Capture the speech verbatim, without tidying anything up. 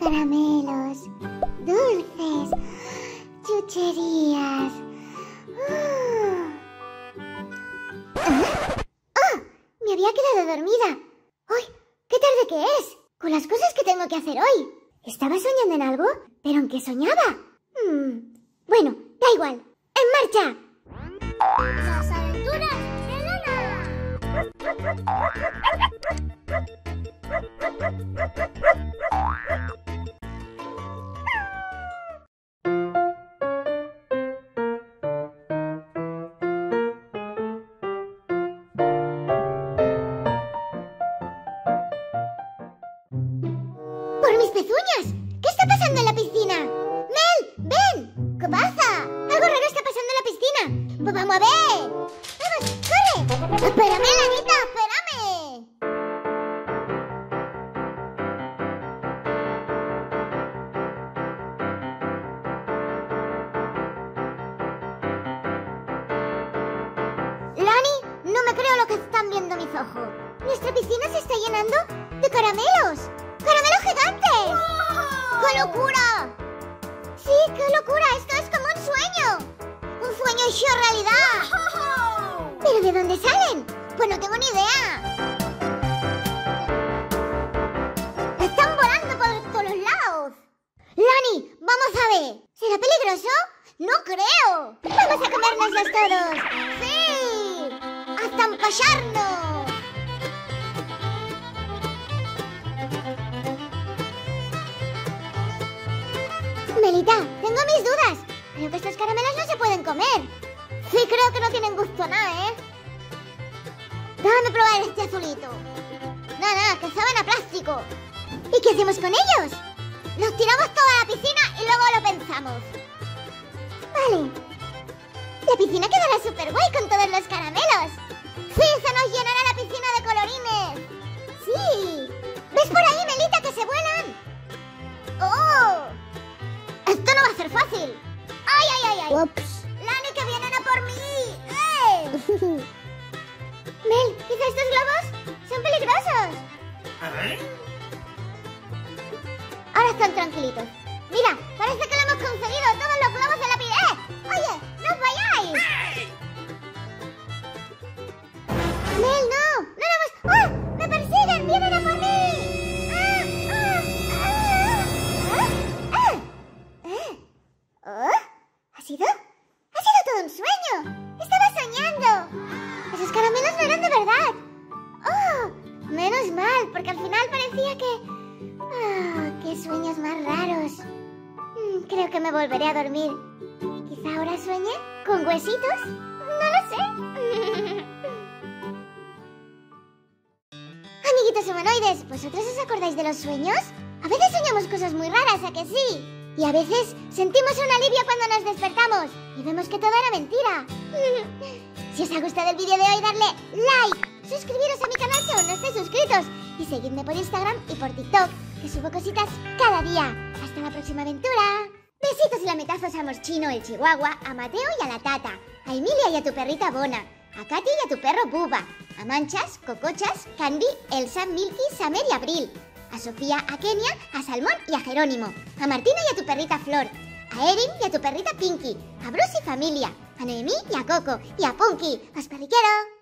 Caramelos, dulces, chucherías. ¡Oh! ¿Ah? ¡Oh! Me había quedado dormida. ¡Ay! ¡Qué tarde que es! Con las cosas que tengo que hacer hoy. Estaba soñando en algo, pero ¿en qué soñaba? Hmm. Bueno, da igual. ¡En marcha! ¡Las aventuras de Lana! Morchino, el chihuahua, a Mateo y a la Tata, a Emilia y a tu perrita Bona, a Katy y a tu perro Buba, a Manchas, Cocochas, Candy, Elsa, Milky, Samer y Abril, a Sofía, a Kenia, a Salmón y a Jerónimo, a Martina y a tu perrita Flor, a Erin y a tu perrita Pinky, a Bruce y familia, a Noemí y a Coco y a Punky. ¡Os periquero!